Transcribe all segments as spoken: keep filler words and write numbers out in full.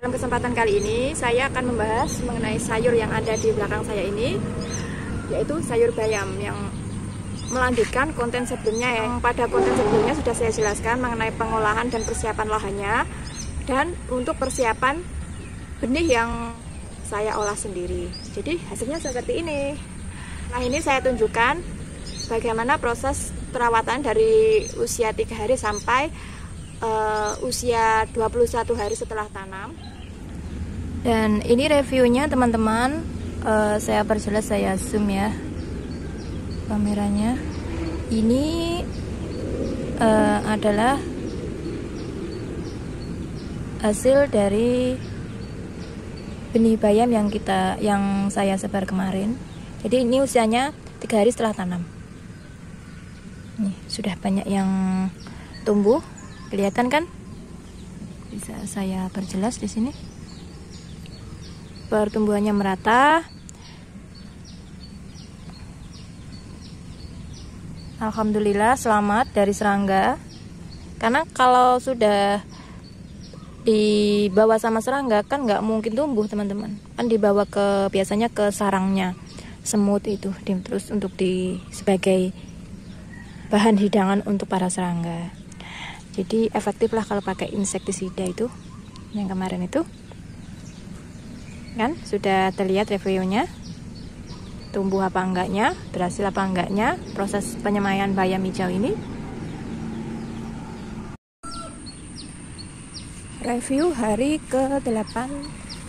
Dalam kesempatan kali ini saya akan membahas mengenai sayur yang ada di belakang saya ini, yaitu sayur bayam, yang melanjutkan konten sebelumnya yang pada konten sebelumnya sudah saya jelaskan mengenai pengolahan dan persiapan lahannya, dan untuk persiapan benih yang saya olah sendiri. Jadi hasilnya seperti ini. Nah, ini saya tunjukkan bagaimana proses perawatan dari usia tiga hari sampai Uh, usia dua puluh satu hari setelah tanam. Dan ini reviewnya teman-teman, uh, saya perjelas, saya zoom ya kameranya. Ini uh, adalah hasil dari benih bayam yang kita yang saya sebar kemarin. Jadi ini usianya tiga hari setelah tanam. Nih, sudah banyak yang tumbuh. Kelihatan kan? Bisa saya perjelas di sini. Pertumbuhannya merata. Alhamdulillah selamat dari serangga. Karena kalau sudah dibawa sama serangga kan nggak mungkin tumbuh teman-teman. Kan dibawa ke biasanya ke sarangnya semut itu, terus untuk di sebagai bahan hidangan untuk para serangga. Jadi efektif lah kalau pakai insektisida itu yang kemarin itu, kan sudah terlihat reviewnya, tumbuh apa enggaknya, berhasil apa enggaknya proses penyemaian bayam hijau ini. Review hari ke delapan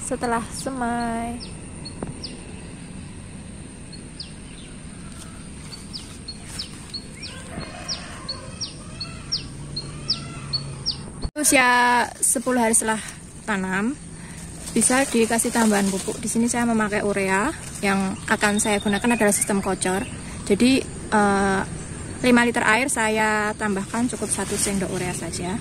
setelah semai. Usia sepuluh hari setelah tanam bisa dikasih tambahan pupuk. Di sini saya memakai urea, yang akan saya gunakan adalah sistem kocor. Jadi eh, lima liter air saya tambahkan cukup satu sendok urea saja.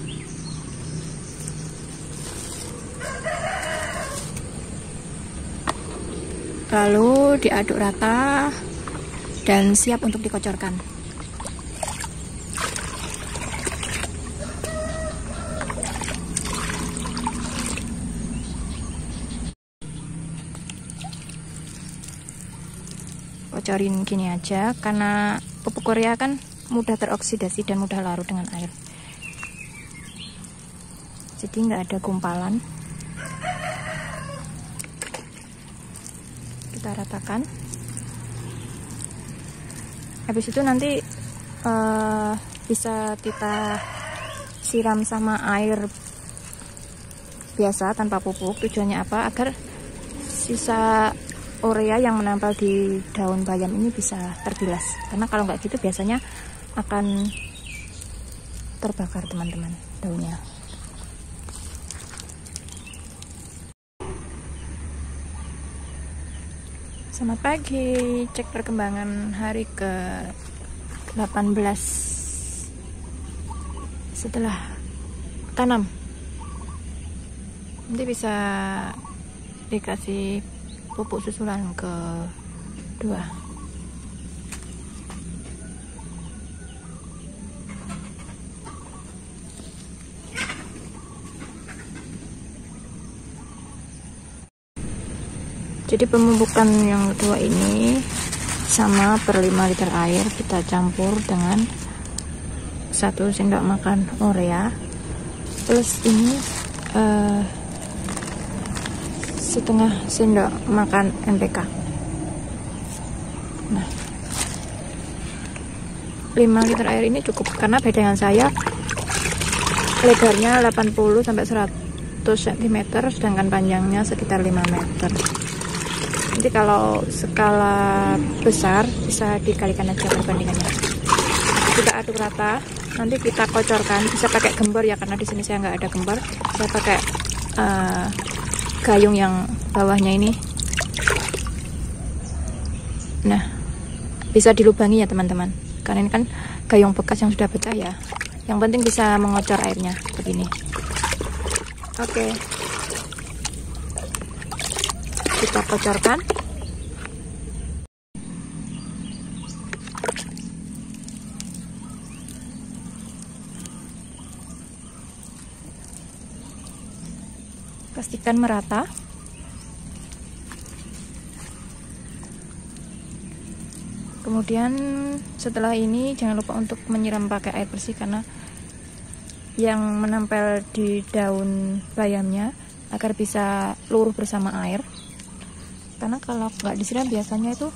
Lalu diaduk rata dan siap untuk dikocorkan. Kocorin gini aja, karena pupuk urea kan mudah teroksidasi dan mudah larut dengan air, jadi nggak ada gumpalan. Kita ratakan. Habis itu nanti uh, bisa kita siram sama air biasa tanpa pupuk. Tujuannya apa? Agar sisa urea yang menempel di daun bayam ini bisa terbilas, karena kalau nggak gitu biasanya akan terbakar teman-teman daunnya. Selamat pagi, cek perkembangan hari ke delapan belas setelah tanam. Nanti bisa dikasih pupuk susulan kedua. Jadi pemupukan yang kedua ini sama per lima liter air kita campur dengan satu sendok makan urea. Terus ini uh, setengah sendok makan N P K. Nah, lima liter air ini cukup, karena beda dengan saya lebarnya delapan puluh sampai seratus cm sedangkan panjangnya sekitar lima meter. Nanti kalau skala besar bisa dikalikan aja perbandingannya. Kita aduk rata, nanti kita kocorkan. Bisa pakai gember ya, karena di sini saya nggak ada gember. Saya pakai uh, gayung yang bawahnya ini. Nah, bisa dilubangi ya teman-teman, karena ini kan gayung bekas yang sudah pecah ya. Yang penting bisa mengocor airnya begini. Oke, kita kocorkan. dipastikan merata. Kemudian setelah ini jangan lupa untuk menyiram pakai air bersih, karena yang menempel di daun bayamnya agar bisa luruh bersama air, karena kalau nggak disiram biasanya itu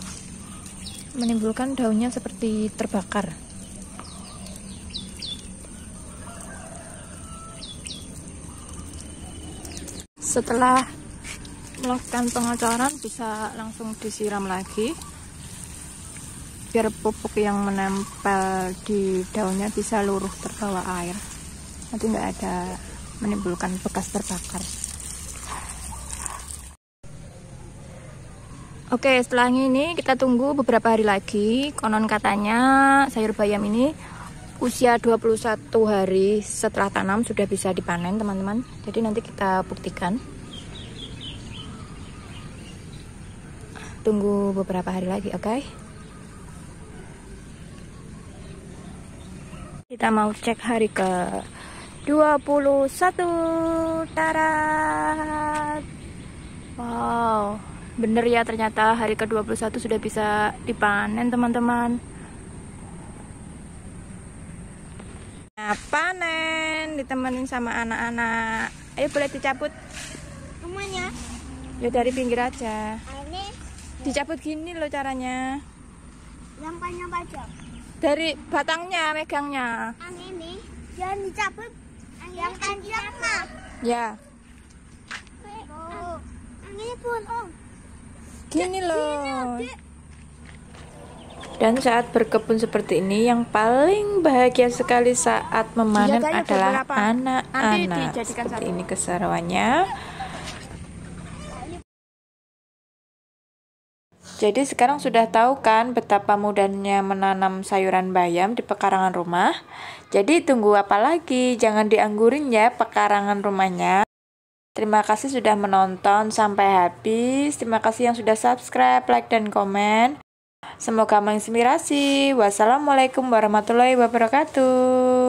menimbulkan daunnya seperti terbakar. Setelah melakukan pengocoran bisa langsung disiram lagi biar pupuk yang menempel di daunnya bisa luruh terbawa air, nanti nggak ada menimbulkan bekas terbakar. Oke, setelah ini kita tunggu beberapa hari lagi. Konon katanya sayur bayam ini usia dua puluh satu hari setelah tanam sudah bisa dipanen, teman-teman. Jadi nanti kita buktikan. Tunggu beberapa hari lagi, oke? Okay? Kita mau cek hari ke dua puluh satu. Tarat. Wow, bener ya, ternyata hari ke dua puluh satu sudah bisa dipanen, teman-teman. Nah, panen ditemenin sama anak-anak. Ayo, boleh dicabut semuanya. Ya dari pinggir aja. Ini dicabut gini loh caranya. Lampanya aja. Dari batangnya megangnya. Yang ini jangan dicabut. Yang panjang mah. Ya. Oh. Ini pun oh. Gini loh. Gini, dan saat berkebun seperti ini yang paling bahagia sekali saat memanen Jatanya adalah anak-anak. Seperti satu. Ini keseruannya. Jadi sekarang sudah tahu kan betapa mudahnya menanam sayuran bayam di pekarangan rumah. Jadi tunggu apa lagi? Jangan dianggurin ya pekarangan rumahnya. Terima kasih sudah menonton sampai habis. Terima kasih yang sudah subscribe, like, dan komen. Semoga menginspirasi. Wassalamualaikum warahmatullahi wabarakatuh.